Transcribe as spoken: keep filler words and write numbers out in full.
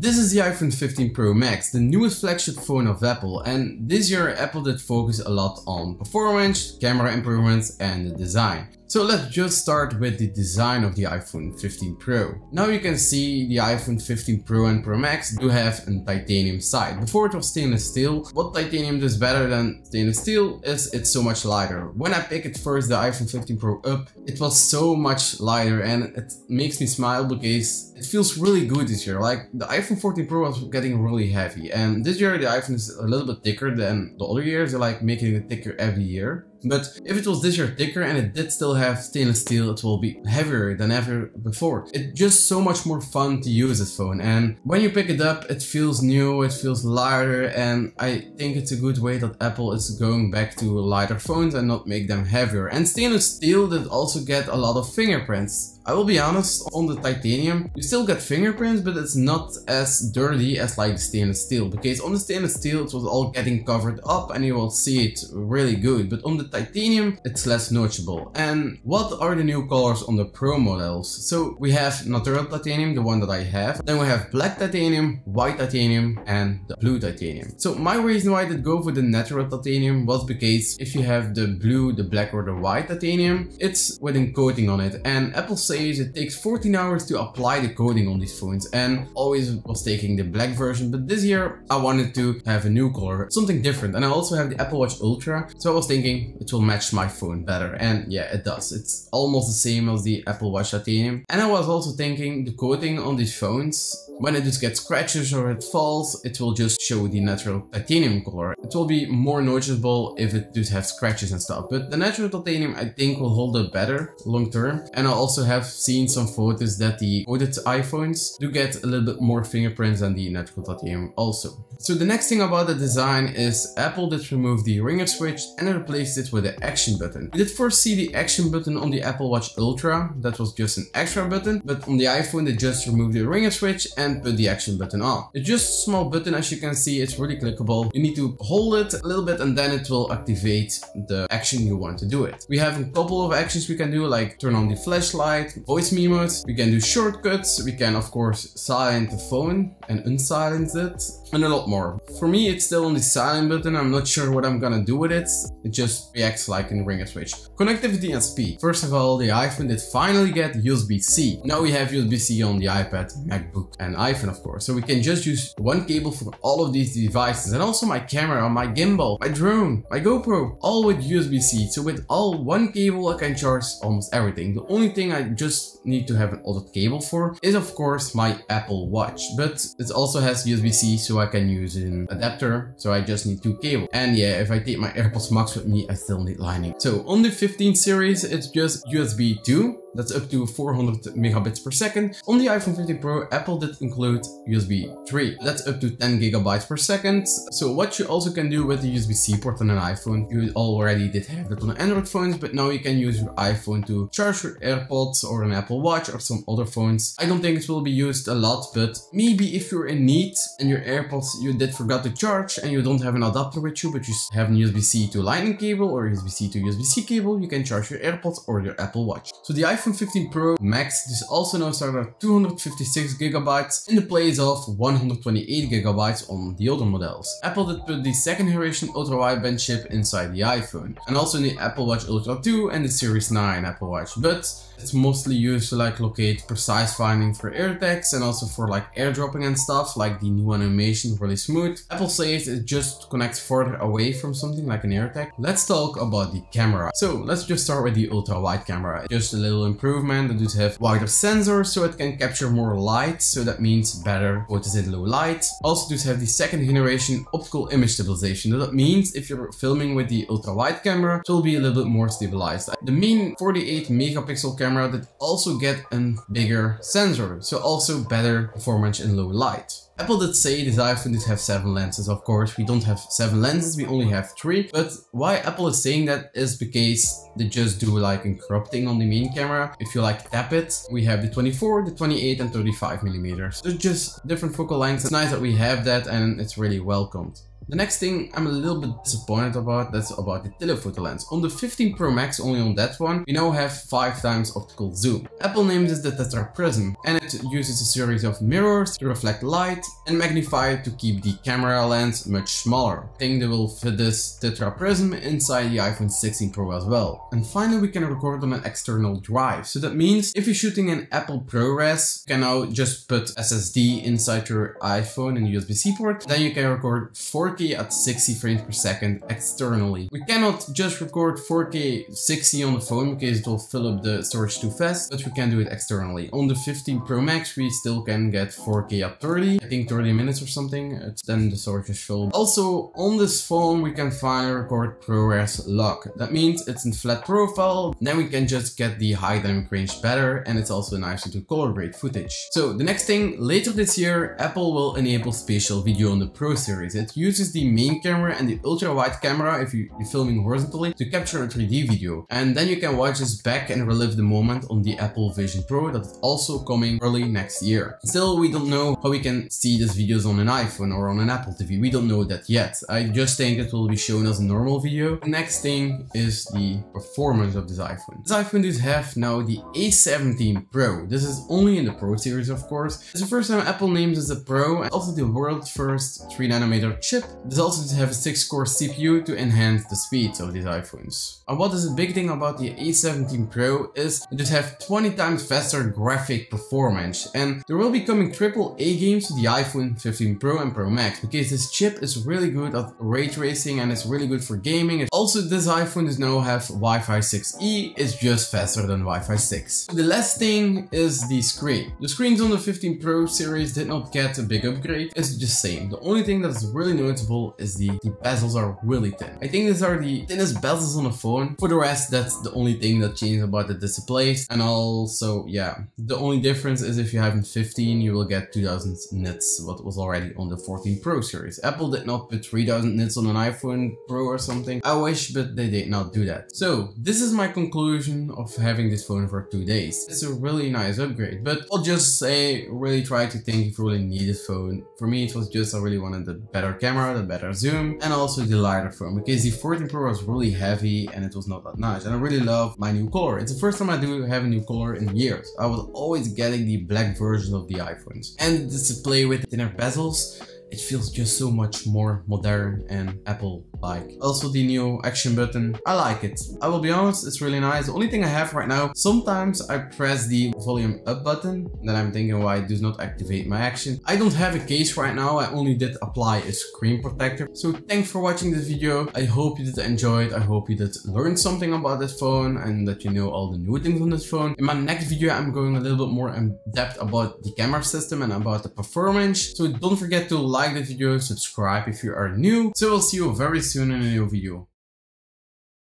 This is the iPhone fifteen Pro Max, the newest flagship phone of Apple, and this year Apple did focus a lot on performance, camera improvements and the design. So let's just start with the design of the iPhone fifteen Pro. Now you can see the iPhone fifteen Pro and Pro Max do have a titanium side. Before it was stainless steel. What titanium does better than stainless steel is it's so much lighter. When I picked it first, the iPhone fifteen Pro up, it was so much lighter and it makes me smile because it feels really good this year. Like the iPhone fourteen Pro was getting really heavy, and this year the iPhone is a little bit thicker than the other years. They like making it thicker every year. But if it was this year thicker and it did still have stainless steel, it will be heavier than ever before. It's just so much more fun to use this phone, and when you pick it up it feels new, it feels lighter, and I think it's a good way that Apple is going back to lighter phones and not make them heavier. And stainless steel did also get a lot of fingerprints. I will be honest, on the titanium you still get fingerprints, but it's not as dirty as like the stainless steel, because on the stainless steel it was all getting covered up and you will see it really good, but on the titanium it's less noticeable. And what are the new colors on the Pro models? So we have natural titanium, the one that I have, then we have black titanium, white titanium and the blue titanium. So my reason why I did go for the natural titanium was because if you have the blue, the black or the white titanium, it's with a coating on it, and Apple says it takes fourteen hours to apply the coating on these phones, and always was taking the black version, but this year I wanted to have a new color, something different. And I also have the Apple Watch Ultra, so I was thinking it will match my phone better, and yeah, it does. It's almost the same as the Apple Watch titanium. And I was also thinking the coating on these phones, when it just gets scratches or it falls, it will just show the natural titanium color. It will be more noticeable if it does have scratches and stuff, but the natural titanium I think will hold up better long term. And I also have seen some photos that the coated iPhones do get a little bit more fingerprints than the natural titanium also. So the next thing about the design is Apple did remove the ringer switch and replaced it with the action button. We did first see the action button on the Apple Watch Ultra, that was just an extra button, but on the iPhone they just removed the ringer switch and put the action button on. It's just a small button, as you can see, it's really clickable. You need to hold it a little bit and then it will activate the action you want to do it. We have a couple of actions we can do, like turn on the flashlight, voice memos, we can do shortcuts, we can of course silence the phone and unsilence it, and a lot more. For me it's still on the silent button, I'm not sure what I'm gonna do with it, it just reacts like a ringer switch. Connectivity and speed. First of all, the iPhone did finally get U S B C. Now we have U S B C on the iPad, MacBook and iPhone of course, so we can just use one cable for all of these devices, and also my camera, my gimbal, my drone, my GoPro, all with U S B C. So with all one cable I can charge almost everything. The only thing I just need to have an other cable for is of course my Apple Watch, but it also has U S B C, so I can use an adapter, so I just need two cables. And yeah, if I take my AirPods Max with me I still need lining. So on the fifteen series it's just U S B two. That's up to four hundred megabits per second. On the iPhone fifteen Pro, Apple did include U S B three. That's up to ten gigabytes per second. So what you also can do with the U S B C port on an iPhone, you already did have that on Android phones, but now you can use your iPhone to charge your AirPods or an Apple Watch or some other phones. I don't think it will be used a lot, but maybe if you're in need and your AirPods you did forgot to charge and you don't have an adapter with you, but you have an U S B C to lightning cable or U S B C to U S B C cable, you can charge your AirPods or your Apple Watch. So the iPhone iPhone fifteen Pro Max is also now started at two hundred fifty-six gigabytes in the place of one hundred twenty-eight gigabytes on the other models. Apple did put the second generation ultra wideband chip inside the iPhone, and also in the Apple Watch Ultra two and the Series nine Apple Watch, but it's mostly used to like locate precise finding for AirTags and also for like airdropping and stuff, like the new animation really smooth. Apple says it just connects further away from something like an AirTag. Let's talk about the camera. So let's just start with the ultra wide camera. Just a little improvement. It does have wider sensors so it can capture more light, so that means better photos in low light. Also does have the second generation optical image stabilization. That means if you're filming with the ultra wide camera it will be a little bit more stabilized. The main forty-eight megapixel camera that also get a bigger sensor, so also better performance in low light. Apple did say this iPhone did have seven lenses. Of course we don't have seven lenses, we only have three, but why Apple is saying that is because they just do like a crop thing on the main camera. If you like tap it, we have the twenty-four, the twenty-eight and thirty-five millimeters. There's just different focal lengths. It's nice that we have that and it's really welcomed. The next thing I'm a little bit disappointed about, that's about the telephoto lens. On the fifteen Pro Max, only on that one, we now have five times optical zoom. Apple named this the Tetra Prism, and it uses a series of mirrors to reflect light and magnify to keep the camera lens much smaller. I think they will fit this Tetra Prism inside the iPhone sixteen Pro as well. And finally, we can record on an external drive. So that means if you're shooting an Apple ProRes, you can now just put S S D inside your iPhone and U S B C port, then you can record four K at sixty frames per second externally. We cannot just record four K sixty on the phone because it will fill up the storage too fast, but we can do it externally. On the fifteen Pro Max we still can get four K at thirty, I think thirty minutes or something, it's then the storage is filled. Also on this phone we can finally record ProRes lock. That means it's in flat profile, then we can just get the high dynamic range better, and it's also nicer to color grade footage. So the next thing, later this year Apple will enable spatial video on the Pro series. It uses the main camera and the ultra wide camera if you're filming horizontally to capture a three D video, and then you can watch this back and relive the moment on the Apple Vision Pro that's also coming early next year. Still, we don't know how we can see these videos on an iPhone or on an Apple T V, we don't know that yet. I just think it will be shown as a normal video. The next thing is the performance of this iPhone. This iPhone does have now the A seventeen Pro. This is only in the Pro series, of course. It's the first time Apple names as a Pro, and also the world's first three nanometer chip. This also does have a six core C P U to enhance the speed of these iPhones. And what is a big thing about the A seventeen Pro is it does have twenty times faster graphic performance, and there will be coming triple A games to the iPhone fifteen Pro and Pro Max because this chip is really good at ray tracing and it's really good for gaming. Also, this iPhone does now have Wi Fi six E, it's just faster than Wi Fi six. The last thing is the screen. The screens on the fifteen Pro series did not get a big upgrade, it's the same. The only thing that's really noticeable is the, the bezels are really thin. I think these are the thinnest bezels on a phone. For the rest, that's the only thing that changed about the displays, and also yeah, the only difference is if you have fifteen you will get two thousand nits, what was already on the fourteen Pro series. Apple did not put three thousand nits on an iPhone Pro or something. I wish, but they did not do that. So this is my conclusion of having this phone for two days. It's a really nice upgrade, but I'll just say really try to think if you really need this phone. For me it was just I really wanted the better camera, the better zoom, and also the lighter phone because the fourteen Pro was really heavy and it was not that nice, and I really love my new color. It's the first time I do have a new color in years. I was always getting the black version of the iPhones, and the display with thinner bezels, it feels just so much more modern and Apple-like. Also the new action button, I like it. I will be honest, it's really nice. The only thing I have right now, sometimes I press the volume up button, then I'm thinking why it does not activate my action. I don't have a case right now, I only did apply a screen protector. So thanks for watching this video. I hope you did enjoy it. I hope you did learn something about this phone and that you know all the new things on this phone. In my next video, I'm going a little bit more in depth about the camera system and about the performance. So don't forget to like. Like the video, subscribe if you are new, so we'll see you very soon in a new video.